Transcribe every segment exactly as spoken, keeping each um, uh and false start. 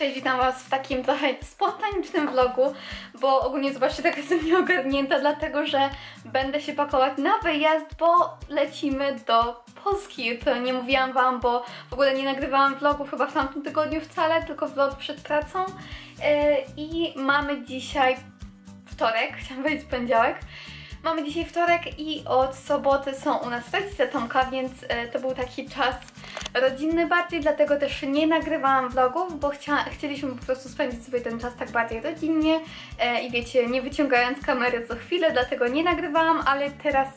Cześć, witam Was w takim trochę spontanicznym vlogu, bo ogólnie zobaczcie, tak jestem nieogarnięta, dlatego że będę się pakować na wyjazd, bo lecimy do Polski. To nie mówiłam Wam, bo w ogóle nie nagrywałam vlogów chyba w tamtym tygodniu wcale, tylko vlog przed pracą. I mamy dzisiaj wtorek, chciałam powiedzieć poniedziałek. Mamy dzisiaj wtorek i od soboty są u nas rodzice Tomka, więc to był taki czas rodzinny bardziej, dlatego też nie nagrywałam vlogów, bo chcia, chcieliśmy po prostu spędzić sobie ten czas tak bardziej rodzinnie e, i wiecie, nie wyciągając kamery co chwilę, dlatego nie nagrywałam, ale teraz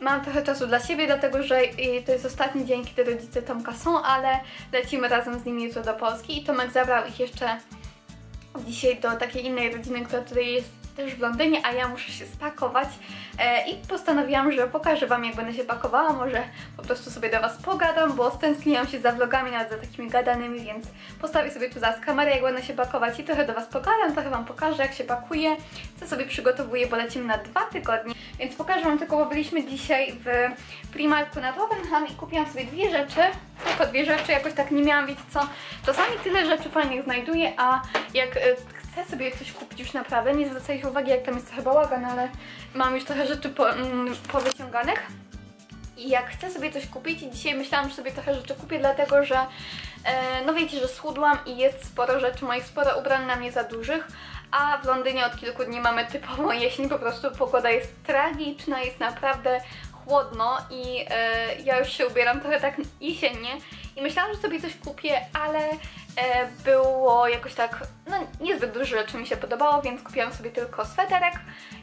mam trochę czasu dla siebie, dlatego że e, to jest ostatni dzień, kiedy rodzice Tomka są, ale lecimy razem z nimi jutro do Polski i Tomek zabrał ich jeszcze dzisiaj do takiej innej rodziny, która tutaj jest też w Londynie, a ja muszę się spakować e, i postanowiłam, że pokażę Wam, jak będę się pakowała, może po prostu sobie do Was pogadam, bo stęskniłam się za vlogami, nawet za takimi gadanymi, więc postawię sobie tu zaraz kamerę, jak będę się pakować i trochę do Was pogadam, trochę Wam pokażę, jak się pakuję, co sobie przygotowuję, bo lecimy na dwa tygodnie, więc pokażę Wam tylko, bo byliśmy dzisiaj w Primarku na Tottenham i kupiłam sobie dwie rzeczy, tylko dwie rzeczy, jakoś tak nie miałam, wiecie co, czasami tyle rzeczy fajnych znajduję, a jak e, chcę sobie coś kupić już naprawdę, nie zwracajcie uwagi, jak tam jest trochę bałagan, ale mam już trochę rzeczy po, mm, powyciąganych i jak chcę sobie coś kupić i dzisiaj myślałam, że sobie trochę rzeczy kupię, dlatego że e, no wiecie, że schudłam i jest sporo rzeczy moich, sporo ubrań na mnie za dużych, a w Londynie od kilku dni mamy typową jesień, po prostu pogoda jest tragiczna, jest naprawdę chłodno i e, ja już się ubieram trochę tak jesiennie i myślałam, że sobie coś kupię, ale e, było jakoś tak, no niezbyt dużo rzeczy mi się podobało, więc kupiłam sobie tylko sweterek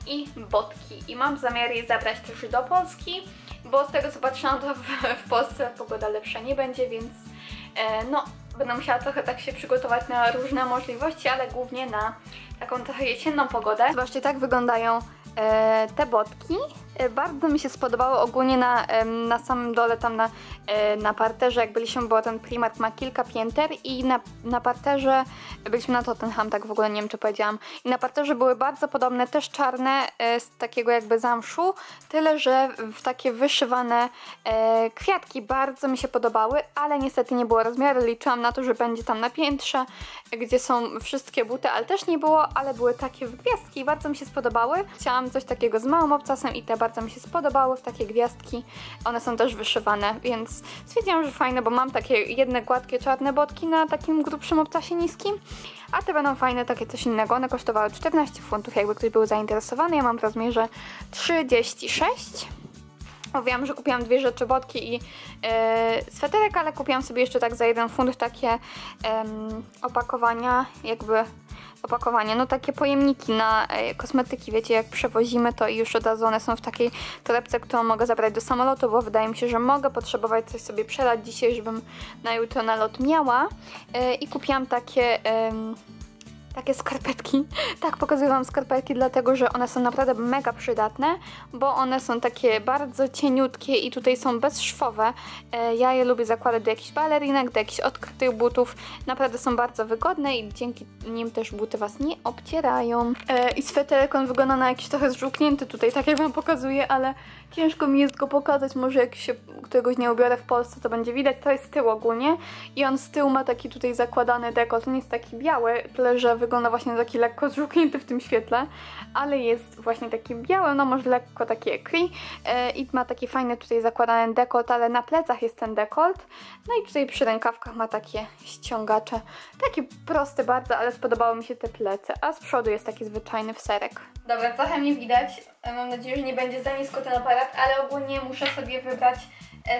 i botki i mam zamiar je zabrać też do Polski, bo z tego co patrzyłam, to w, w Polsce pogoda lepsza nie będzie, więc e, no będę musiała trochę tak się przygotować na różne możliwości, ale głównie na taką trochę jesienną pogodę. Zobaczcie, tak wyglądają e, te botki. Bardzo mi się spodobało, ogólnie na, na samym dole, tam na, na parterze, jak byliśmy, bo ten Primark ma kilka pięter i na, na parterze, byliśmy na Tottenham, tak w ogóle nie wiem, czy powiedziałam, i na parterze były bardzo podobne, też czarne, z takiego jakby zamszu, tyle że w takie wyszywane kwiatki bardzo mi się podobały, ale niestety nie było rozmiaru, liczyłam na to, że będzie tam na piętrze, gdzie są wszystkie buty, ale też nie było, ale były takie w gwiazdki i bardzo mi się spodobały. Chciałam coś takiego z małym obcasem i te bardzo bardzo mi się spodobały w takie gwiazdki, one są też wyszywane, więc stwierdziłam, że fajne, bo mam takie jedne gładkie czarne botki na takim grubszym obcasie niskim, a te będą fajne, takie coś innego, one kosztowały czternaście funtów, jakby ktoś był zainteresowany, ja mam w rozmiarze trzydzieści sześć. Mówiłam, że kupiłam dwie rzeczy, botki i yy, sweterek, ale kupiłam sobie jeszcze tak za jeden funt takie yy, opakowania, jakby opakowanie, no takie pojemniki na e, kosmetyki, wiecie, jak przewozimy to i już od razu one są w takiej torebce, którą mogę zabrać do samolotu, bo wydaje mi się, że mogę potrzebować coś sobie przelać dzisiaj, żebym na jutro na lot miała e, i kupiłam takie e, takie skarpetki, tak pokazuję Wam skarpetki, dlatego że one są naprawdę mega przydatne, bo one są takie bardzo cieniutkie i tutaj są bezszwowe, e, ja je lubię zakładać do jakichś balerinek, do jakichś odkrytych butów, naprawdę są bardzo wygodne i dzięki nim też buty Was nie obcierają. E, i sweterek, on wygląda na jakiś trochę zżółknięty tutaj, tak jak Wam pokazuję, ale ciężko mi jest go pokazać, może jak się któregoś nie ubiorę w Polsce, to będzie widać, to jest tył ogólnie i on z tyłu ma taki tutaj zakładany dekolt, on jest taki biały, tyle że wygląda właśnie taki lekko zżółknięty w tym świetle, ale jest właśnie taki biały, no może lekko taki écrit e, i ma taki fajny tutaj zakładany dekolt, ale na plecach jest ten dekolt, no i tutaj przy rękawkach ma takie ściągacze, taki prosty bardzo, ale spodobały mi się te plece, a z przodu jest taki zwyczajny wserek. Dobra, trochę mnie widać, mam nadzieję, że nie będzie za nisko ten aparat, ale ogólnie muszę sobie wybrać,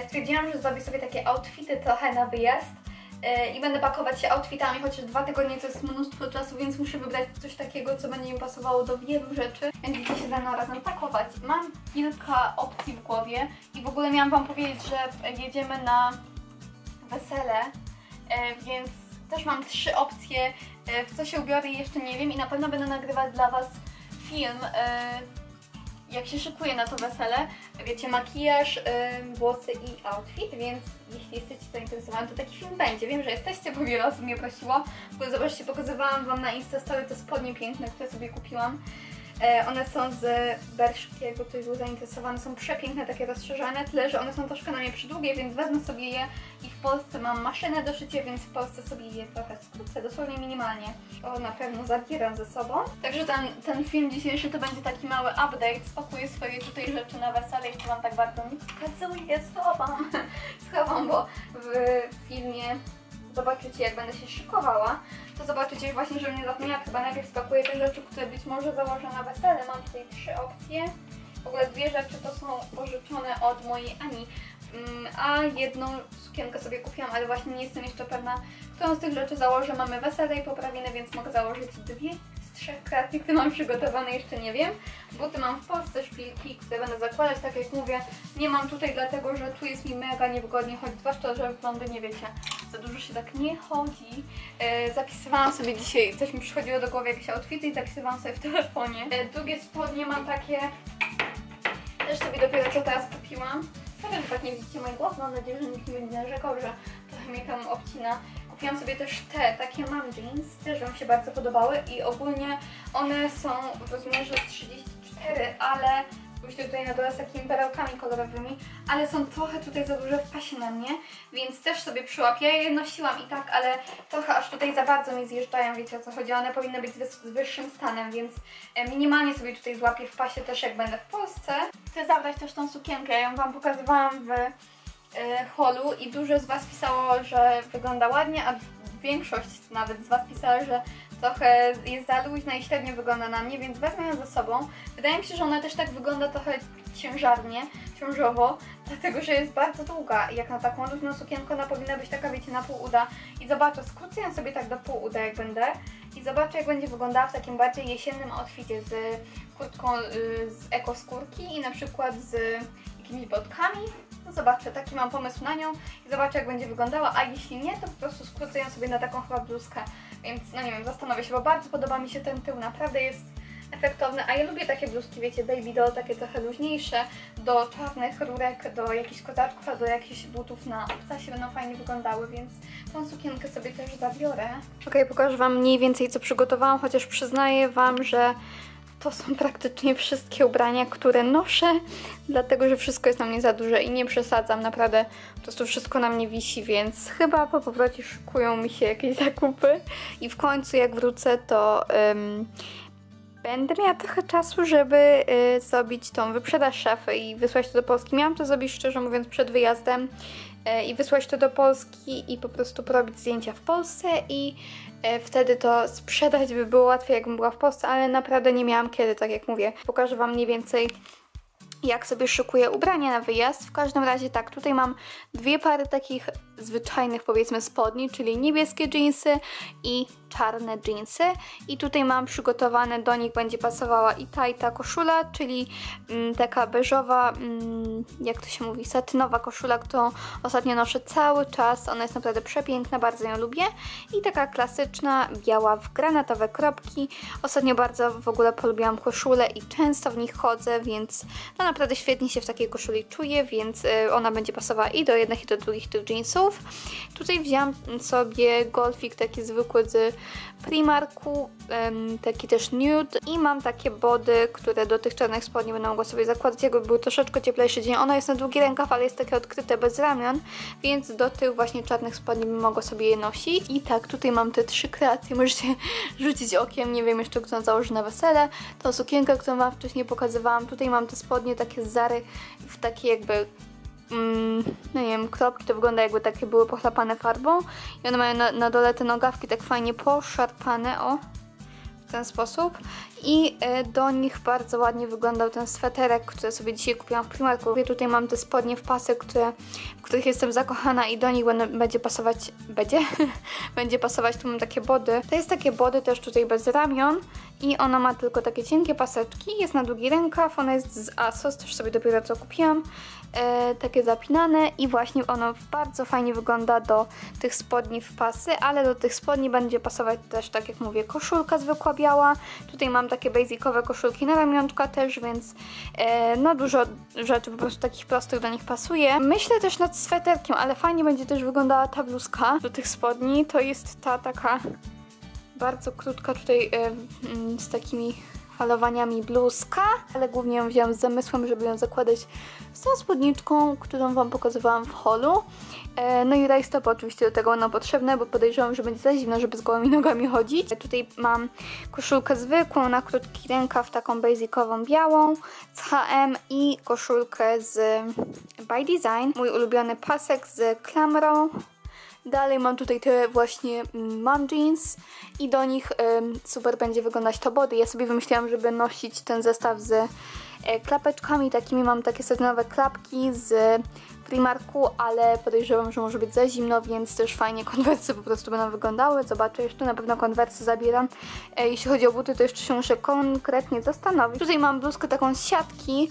stwierdziłam, że zrobię sobie takie outfity trochę na wyjazd, i będę pakować się outfitami, chociaż dwa tygodnie to jest mnóstwo czasu, więc muszę wybrać coś takiego, co będzie mi pasowało do wielu rzeczy. Będziecie się ze mną razem pakować. Mam kilka opcji w głowie i w ogóle miałam Wam powiedzieć, że jedziemy na wesele, więc też mam trzy opcje, w co się ubiorę jeszcze nie wiem i na pewno będę nagrywać dla Was film, jak się szykuję na to wesele, wiecie, makijaż, yy, włosy i outfit, więc jeśli jesteście zainteresowani, to taki film będzie. Wiem, że jesteście, bo wiele osób mnie prosiło, bo zobaczcie, pokazywałam Wam na Instastory te spodnie piękne, które sobie kupiłam. One są z Berszkiego, ktoś był zainteresowany, są przepiękne, takie rozszerzane, tyle że one są troszkę na mnie przydługie, więc wezmę sobie je i w Polsce mam maszynę do szycia, więc w Polsce sobie je trochę skrócę, dosłownie minimalnie. O, na pewno zabieram ze sobą. Także ten, ten film dzisiejszy to będzie taki mały update, spakuję swoje tutaj rzeczy na wesele, jeszcze Wam tak bardzo nie pokazuję, schowam, schowam, bo w filmie zobaczycie, jak będę się szykowała, to zobaczycie właśnie, że mnie zapomniałam. Chyba najpierw spakuję te rzeczy, które być może założę na wesele. Mam tutaj trzy opcje. W ogóle dwie rzeczy to są pożyczone od mojej Ani, a jedną sukienkę sobie kupiłam, ale właśnie nie jestem jeszcze pewna, którą z tych rzeczy założę. Mamy wesele i poprawiny, więc mogę założyć dwie z trzech kreacji, które mam przygotowane, jeszcze nie wiem. Buty mam w Polsce, szpilki, które będę zakładać, tak jak mówię, nie mam tutaj, dlatego że tu jest mi mega niewygodnie chodzić, zwłaszcza że w Londynie, wiecie, za dużo się tak nie chodzi. E, zapisywałam sobie dzisiaj, coś mi przychodziło do głowy, jakieś outfity i zapisywałam sobie w telefonie. E, drugie spodnie mam takie, też sobie dopiero co teraz kupiłam. Wiem, że tak nie widzicie mój głos, mam nadzieję, że nikt nie będzie narzekał, że trochę mnie tam obcina. Kupiłam sobie też te, takie mam jeans, też wam się bardzo podobały i ogólnie one są w rozmiarze trzydzieści cztery, ale oczywiście tutaj na dole z takimi perełkami kolorowymi, ale są trochę tutaj za duże w pasie na mnie, więc też sobie przyłapię. Ja je nosiłam i tak, ale trochę aż tutaj za bardzo mi zjeżdżają, wiecie o co chodzi, one powinny być z wyższym stanem, więc minimalnie sobie tutaj złapię w pasie też, jak będę w Polsce. Chcę zabrać też tą sukienkę, ja ją wam pokazywałam w holu i dużo z was pisało, że wygląda ładnie, a większość nawet z was pisała, że trochę jest za luźna i średnio wygląda na mnie, więc wezmę ją ze sobą. Wydaje mi się, że ona też tak wygląda trochę ciężarnie, ciążowo, dlatego że jest bardzo długa i jak na taką luźną sukienkę ona powinna być taka, wiecie, na pół uda. I zobaczę, skrócę ją sobie tak do pół uda, jak będę, i zobaczę, jak będzie wyglądała w takim bardziej jesiennym outfitie z kurtką z ekoskórki i na przykład z jakimiś botkami. No zobaczę, taki mam pomysł na nią i zobaczę, jak będzie wyglądała, a jeśli nie, to po prostu skrócę ją sobie na taką chyba bluzkę, więc no nie wiem, zastanowię się, bo bardzo podoba mi się ten tył, naprawdę jest efektowny, a ja lubię takie bluzki, wiecie, baby doll, takie trochę luźniejsze, do czarnych rurek, do jakichś kozaczków, a do jakichś butów na obcasie będą fajnie wyglądały, więc tą sukienkę sobie też zabiorę. Ok, pokażę wam mniej więcej, co przygotowałam, chociaż przyznaję wam, że to są praktycznie wszystkie ubrania, które noszę, dlatego że wszystko jest na mnie za duże i nie przesadzam, naprawdę po prostu wszystko na mnie wisi, więc chyba po powrocie szykują mi się jakieś zakupy i w końcu jak wrócę, to um, będę miała trochę czasu, żeby y, zrobić tą wyprzedaż szafy i wysłać to do Polski. Miałam to zrobić, szczerze mówiąc, przed wyjazdem y, i wysłać to do Polski i po prostu porobić zdjęcia w Polsce i wtedy to sprzedać by było łatwiej, jakbym była w Polsce, ale naprawdę nie miałam kiedy, tak jak mówię. Pokażę wam mniej więcej, jak sobie szykuję ubrania na wyjazd. W każdym razie tak, tutaj mam dwie pary takich zwyczajnych, powiedzmy, spodni, czyli niebieskie dżinsy i czarne dżinsy. I tutaj mam przygotowane, do nich będzie pasowała i ta, i ta koszula, czyli mm, taka beżowa, mm, jak to się mówi, satynowa koszula, którą ostatnio noszę cały czas. Ona jest naprawdę przepiękna, bardzo ją lubię. I taka klasyczna, biała w granatowe kropki. Ostatnio bardzo w ogóle polubiłam koszule i często w nich chodzę, więc no naprawdę świetnie się w takiej koszuli czuję, więc y, ona będzie pasowała i do jednych, i do drugich tych dżinsów. Tutaj wziąłam sobie golfik taki zwykły z Primarku, taki też nude, i mam takie body, które do tych czarnych spodni będę mogła sobie zakładać, jakby był troszeczkę cieplejszy dzień. Ona jest na długi rękaw, ale jest takie odkryte bez ramion, więc do tych właśnie czarnych spodni bym mogła sobie je nosić. I tak, tutaj mam te trzy kreacje, możecie rzucić okiem, nie wiem jeszcze, którą założę na wesele. Tą sukienkę, którą wam wcześniej pokazywałam, tutaj mam te spodnie takie z Zary w takie jakby... Mm, no nie wiem, kropki, to wygląda, jakby takie były pochlapane farbą i one mają na, na dole te nogawki tak fajnie poszarpane, o, w ten sposób, i y, do nich bardzo ładnie wyglądał ten sweterek, który sobie dzisiaj kupiłam w Primarku. Ja tutaj mam te spodnie w pasy, które, w których jestem zakochana, i do nich będę, będzie pasować, będzie? będzie pasować, tu mam takie body, to jest takie body też tutaj bez ramion i ona ma tylko takie cienkie paseczki, jest na długi rękaw, ona jest z ASOS, też sobie dopiero co kupiłam. E, takie zapinane i właśnie ono bardzo fajnie wygląda do tych spodni w pasy, ale do tych spodni będzie pasować też, tak jak mówię, koszulka zwykła biała. Tutaj mam takie basicowe koszulki na ramionczka też, więc e, no dużo rzeczy po prostu takich prostych do nich pasuje. Myślę też nad sweterkiem, ale fajnie będzie też wyglądała ta bluzka do tych spodni. To jest ta taka bardzo krótka tutaj e, z takimi falowaniami bluzka, ale głównie ją wziąłam z zamysłem, żeby ją zakładać z tą spódniczką, którą Wam pokazywałam w holu. No i rajstopy oczywiście do tego będą potrzebne, bo podejrzewam, że będzie za zimno, żeby z gołymi nogami chodzić. Tutaj mam koszulkę zwykłą, na krótki rękaw, taką basicową białą z H M i koszulkę z By Design. Mój ulubiony pasek z klamrą. Dalej mam tutaj te właśnie mom jeans i do nich super będzie wyglądać to body. Ja sobie wymyśliłam, żeby nosić ten zestaw z klapeczkami takimi. Mam takie sezonowe klapki z Primarku, ale podejrzewam, że może być za zimno, więc też fajnie konwersy po prostu będą wyglądały. Zobaczę, jeszcze na pewno konwersy zabieram. Jeśli chodzi o buty, to jeszcze się muszę konkretnie zastanowić. Tutaj mam bluzkę taką z siatki.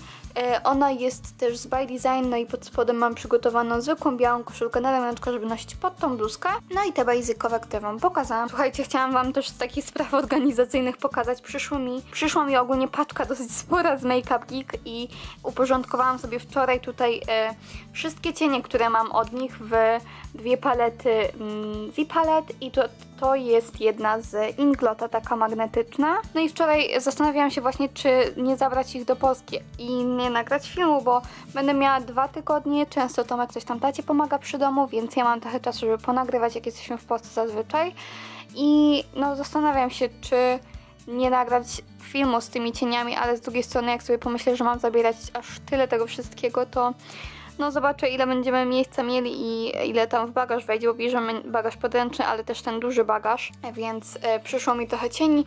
Ona jest też z By Design, no i pod spodem mam przygotowaną zwykłą białą koszulkę na ramionczko, żeby nosić pod tą bluzkę. No i te basicowe, które Wam pokazałam. Słuchajcie, chciałam Wam też z takich spraw organizacyjnych pokazać. Przyszło mi, przyszła mi ogólnie paczka dosyć spora z Makeup Geek i uporządkowałam sobie wczoraj tutaj e, wszystkie cienie, które mam od nich w dwie palety mm, Z-Palet i to, to jest jedna z Inglota, taka magnetyczna. No i wczoraj zastanawiałam się właśnie, czy nie zabrać ich do Polski i nie nagrać filmu, bo będę miała dwa tygodnie, często Tomek coś tam tacie pomaga przy domu, więc ja mam trochę czasu, żeby ponagrywać, jak jesteśmy w Polsce zazwyczaj. I no zastanawiam się, czy nie nagrać filmu z tymi cieniami, ale z drugiej strony, jak sobie pomyślę, że mam zabierać aż tyle tego wszystkiego, to no zobaczę, ile będziemy miejsca mieli i ile tam w bagaż wejdzie, bo bierzemy bagaż podręczny, ale też ten duży bagaż, więc y, przyszło mi trochę cieni.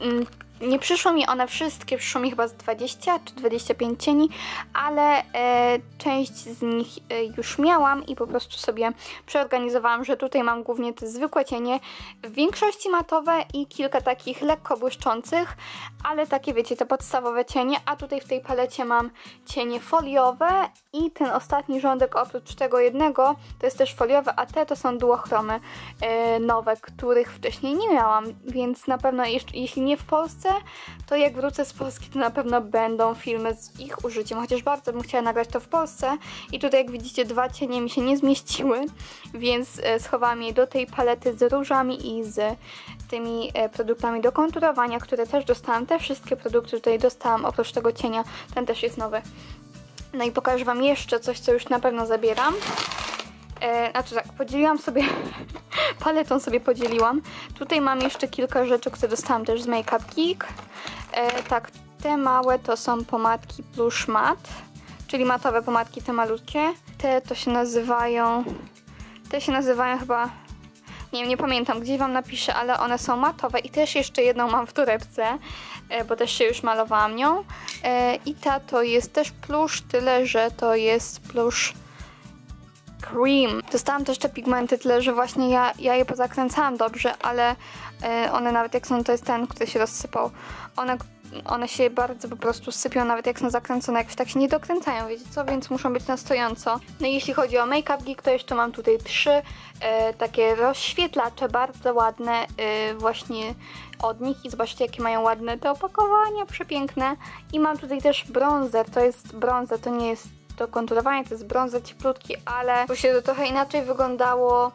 Mm. Nie przyszło mi one wszystkie, przyszło mi chyba z dwadzieścia czy dwadzieścia pięć cieni, ale e, część z nich e, już miałam i po prostu sobie przeorganizowałam, że tutaj mam głównie te zwykłe cienie, w większości matowe i kilka takich lekko błyszczących, ale takie wiecie, te podstawowe cienie, a tutaj w tej palecie mam cienie foliowe i ten ostatni rządek oprócz tego jednego to jest też foliowy, a te to są duochromy e, nowe, których wcześniej nie miałam, więc na pewno jeszcze, jeśli nie w Polsce, to jak wrócę z Polski, to na pewno będą filmy z ich użyciem, chociaż bardzo bym chciała nagrać to w Polsce i tutaj jak widzicie dwa cienie mi się nie zmieściły, więc schowałam je do tej palety z różami i z tymi produktami do konturowania, które też dostałam, te wszystkie produkty tutaj dostałam, oprócz tego cienia, ten też jest nowy. No i pokażę Wam jeszcze coś, co już na pewno zabieram. Znaczy tak, podzieliłam sobie, paletą sobie podzieliłam. Tutaj mam jeszcze kilka rzeczy, które dostałam też z Makeup Geek. E, tak, te małe to są pomadki Plush Mat, czyli matowe pomadki, te malutkie. Te to się nazywają, te się nazywają chyba, nie wiem, nie pamiętam, gdzieś Wam napiszę, ale one są matowe i też jeszcze jedną mam w torebce, e, bo też się już malowałam nią. E, I ta to jest też plush, tyle że to jest plush cream. Dostałam też te pigmenty, tyle że właśnie ja, ja je pozakręcałam dobrze, ale y, one nawet jak są, to jest ten, który się rozsypał, one, one się bardzo po prostu sypią, nawet jak są zakręcone, jakoś tak się nie dokręcają, wiecie co, więc muszą być na stojąco. No i jeśli chodzi o Makeup Geek, to jeszcze mam tutaj trzy y, takie rozświetlacze, bardzo ładne y, właśnie od nich i zobaczcie, jakie mają ładne te opakowania, przepiękne. I mam tutaj też bronzer, to jest bronzer, to nie jest to konturowanie, to jest brązer cieplutki, ale tu się to trochę inaczej wyglądało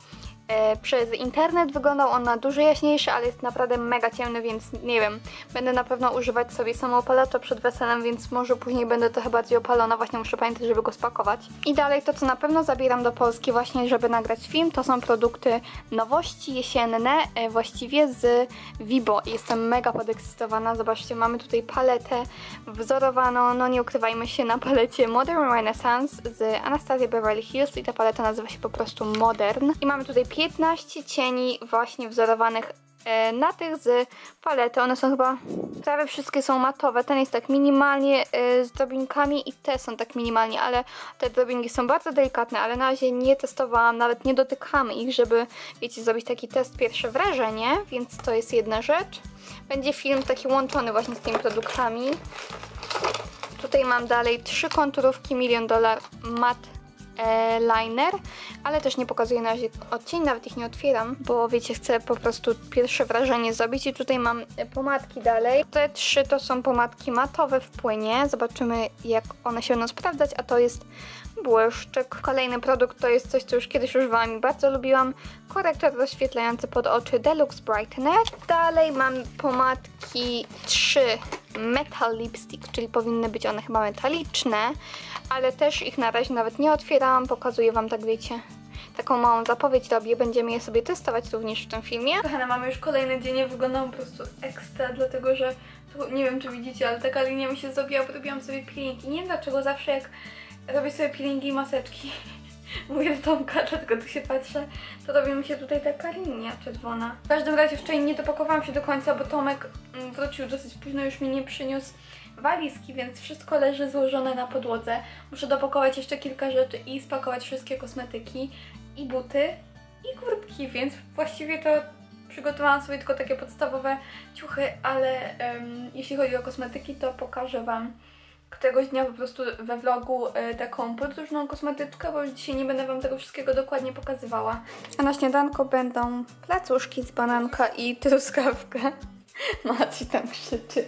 e, przez internet, wyglądał on na dużo jaśniejszy, ale jest naprawdę mega ciemny, więc nie wiem, będę na pewno używać sobie samoopalacza przed weselem, więc może później będę trochę bardziej opalona, właśnie muszę pamiętać, żeby go spakować. I dalej to, co na pewno zabieram do Polski właśnie, żeby nagrać film, to są produkty nowości jesienne, e, właściwie z Wibo. Jestem mega podekscytowana, zobaczcie, mamy tutaj paletę wzorowaną, no nie ukrywajmy się, na palecie Modern Renaissance z Anastasia Beverly Hills i ta paleta nazywa się po prostu Modern. I mamy tutaj piętnaście cieni właśnie wzorowanych na tych z palety. One są chyba, prawie wszystkie są matowe. Ten jest tak minimalnie z drobinkami i te są tak minimalnie, ale te drobinki są bardzo delikatne, ale na razie nie testowałam, nawet nie dotykamy ich, żeby, wiecie, zrobić taki test, pierwsze wrażenie, więc to jest jedna rzecz. Będzie film taki łączony właśnie z tymi produktami. Tutaj mam dalej trzy konturówki Million Dollar Mat Liner, ale też nie pokazuję na razie odcień, nawet ich nie otwieram, bo wiecie, chcę po prostu pierwsze wrażenie zrobić. I tutaj mam pomadki dalej. Te trzy to są pomadki matowe w płynie. Zobaczymy, jak one się będą sprawdzać, a to jest błyszczyk. Kolejny produkt to jest coś, co już kiedyś używałam i bardzo lubiłam. Korektor rozświetlający pod oczy Deluxe Brightener. Dalej mam pomadki trzy Metal Lipstick, czyli powinny być one chyba metaliczne, ale też ich na razie nawet nie otwierałam, pokazuję wam, tak wiecie, taką małą zapowiedź robię, będziemy je sobie testować również w tym filmie. Kochana, mamy już kolejny dzień, wyglądam po prostu ekstra, dlatego że, tu nie wiem czy widzicie, ale taka linia mi się zrobiła, bo robiłam sobie peelingi. Nie wiem dlaczego zawsze jak robię sobie peelingi i maseczki, mówię do Tomka, dlatego tu się patrzę, to robi mi się tutaj taka linia czerwona. W każdym razie wczoraj nie dopakowałam się do końca, bo Tomek wrócił dosyć późno, już mi nie przyniósł walizki, więc wszystko leży złożone na podłodze. Muszę dopakować jeszcze kilka rzeczy i spakować wszystkie kosmetyki i buty i kurtki, więc właściwie to przygotowałam sobie tylko takie podstawowe ciuchy, ale um, jeśli chodzi o kosmetyki, to pokażę wam któregoś dnia po prostu we vlogu y, taką podróżną kosmetyczkę, bo już dzisiaj nie będę wam tego wszystkiego dokładnie pokazywała. A na śniadanko będą placuszki z bananka i truskawkę. Maci tam krzyczy.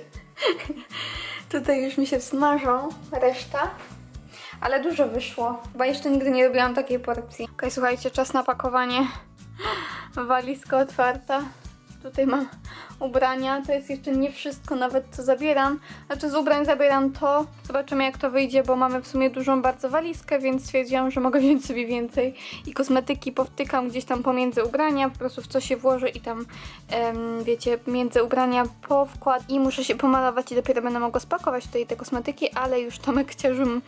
Tutaj już mi się smażą reszta, ale dużo wyszło. Chyba jeszcze nigdy nie robiłam takiej porcji. Okej, okay, słuchajcie, czas na pakowanie. Walizka otwarta. Tutaj mam ubrania, to jest jeszcze nie wszystko nawet co zabieram. Znaczy z ubrań zabieram to, zobaczymy jak to wyjdzie, bo mamy w sumie dużą bardzo walizkę, więc stwierdziłam, że mogę wziąć sobie więcej. I kosmetyki powtykam gdzieś tam pomiędzy ubrania, po prostu w co się włożę i tam, em, wiecie, między ubrania po wkład. I muszę się pomalować i dopiero będę mogła spakować tutaj te kosmetyki, ale już Tomek chciał, żebym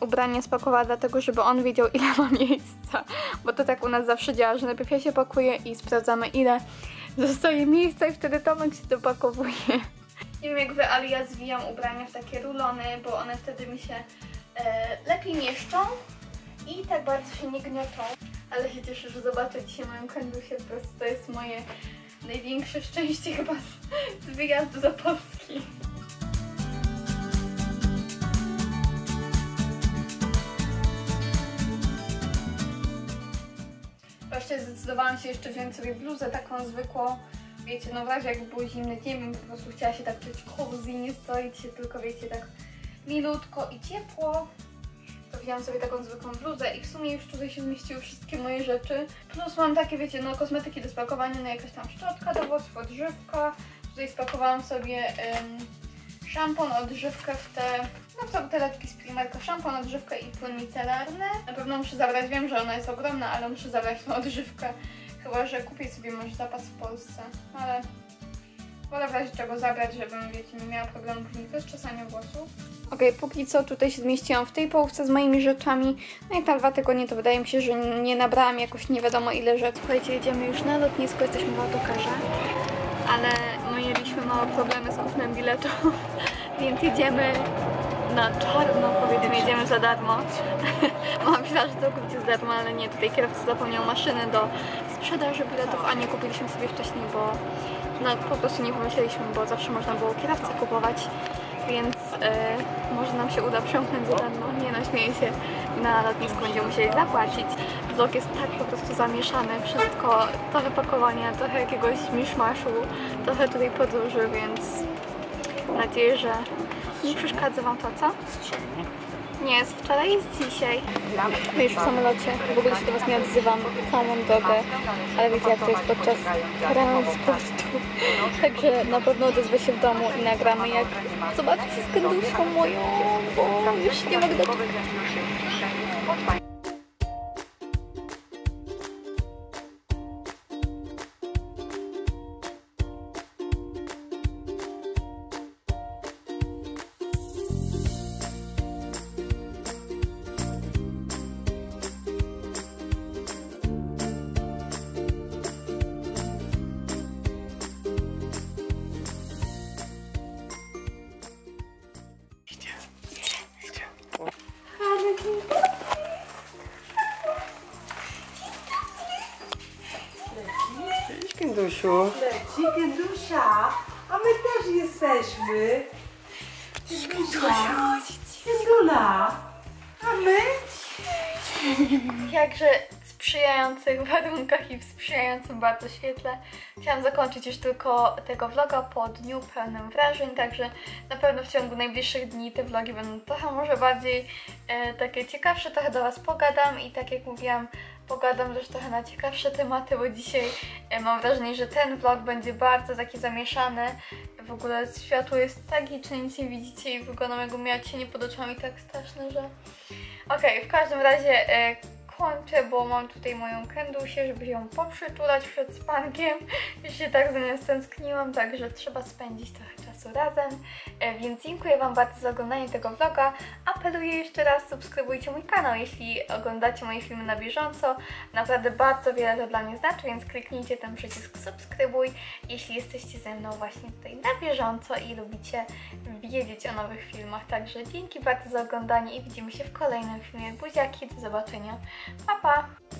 ubrania spakowała, dlatego żeby on wiedział ile ma miejsca. Bo to tak u nas zawsze działa, że najpierw ja się pakuję i sprawdzamy ile zostaje miejsca i wtedy Tomek się dopakowuje. Nie wiem jak wy, ale ja zwijam ubrania w takie rulony, bo one wtedy mi się e, lepiej mieszczą i tak bardzo się nie gniotą. Ale się cieszę, że zobaczę dzisiaj moją Kandusię, po prostu to jest moje największe szczęście chyba z, z wyjazdu do Polski. Właśnie zdecydowałam się jeszcze wziąć sobie bluzę taką zwykłą, wiecie, no w razie jakby było zimne, nie wiem, po prostu chciała się tak czuć cozy, nie stoić się, tylko wiecie, tak milutko i ciepło. To wziąłam sobie taką zwykłą bluzę i w sumie już tutaj się zmieściły wszystkie moje rzeczy. Plus mam takie, wiecie, no kosmetyki do spakowania, no jakaś tam szczotka do włosów, odżywka. Tutaj spakowałam sobie ym, szampon, odżywkę w te... No w to buteleczki z Primarka, szampon, odżywkę i płyn micelarny. Na pewno muszę zabrać, wiem, że ona jest ogromna, ale muszę zabrać tą odżywkę. Chyba że kupię sobie może zapas w Polsce, ale wolę w razie czego zabrać, żebym, wiecie, nie miała problemu później też z czesaniem włosów. Okej, okay, póki co tutaj się zmieściłam w tej połówce z moimi rzeczami. No i na dwa tygodnie to wydaje mi się, że nie nabrałam jakoś nie wiadomo ile rzeczy. Słuchajcie, jedziemy już na lotnisko, jesteśmy w autokarze, ale my mieliśmy małe problemy z kupnem biletu, więc jedziemy na czarno, powiedzmy, jedziemy za darmo. Mam myślałam, że całkowicie za darmo, ale nie, tutaj kierowca zapomniał maszyny do sprzedaży biletów, a nie kupiliśmy sobie wcześniej, bo no, po prostu nie pomyśleliśmy, bo zawsze można było kierowcę kupować, więc yy, może nam się uda przemknąć za darmo. Nie no, śmieję się, na lotnisku będziemy musieli zapłacić. Vlog jest tak po prostu zamieszany, wszystko, trochę pakowania, trochę jakiegoś miszmaszu, trochę tutaj podróży, więc mam nadzieję, że nie przeszkadza wam to, co? Nie, z wczoraj, z dzisiaj. My już w samolocie, w ogóle się do was nie odzywam całą dobę, ale wiecie jak to jest podczas transportu. Także na pewno odezwę się w domu i nagramy jak zobaczycie z Kandusią moją, bo już nie mogę doczekać. Kandusiu. Leci Kandusia, a my też jesteśmy. Kandusia, Kandula, a my? Jakże w sprzyjających warunkach i w sprzyjającym bardzo świetle. Chciałam zakończyć już tylko tego vloga po dniu pełnym wrażeń, także na pewno w ciągu najbliższych dni te vlogi będą trochę może bardziej e, takie ciekawsze, trochę do was pogadam i tak jak mówiłam, pogadam też trochę na ciekawsze tematy, bo dzisiaj mam wrażenie, że ten vlog będzie bardzo taki zamieszany. W ogóle światło jest tak i czy nic nie widzicie i wygląda mego miała cienie pod oczami tak straszne, że... Okej, okay, w każdym razie e, kończę, bo mam tutaj moją Kendusię, żeby ją poprzytulać przed spankiem. Już się tak za nią stęskniłam, także trzeba spędzić trochę czasu razem. E, więc dziękuję Wam bardzo za oglądanie tego vloga. Apeluję jeszcze raz, subskrybujcie mój kanał, jeśli oglądacie moje filmy na bieżąco. Naprawdę bardzo wiele to dla mnie znaczy, więc kliknijcie ten przycisk subskrybuj, jeśli jesteście ze mną właśnie tutaj na bieżąco i lubicie wiedzieć o nowych filmach. Także dzięki bardzo za oglądanie i widzimy się w kolejnym filmie. Buziaki, do zobaczenia. Pa, pa!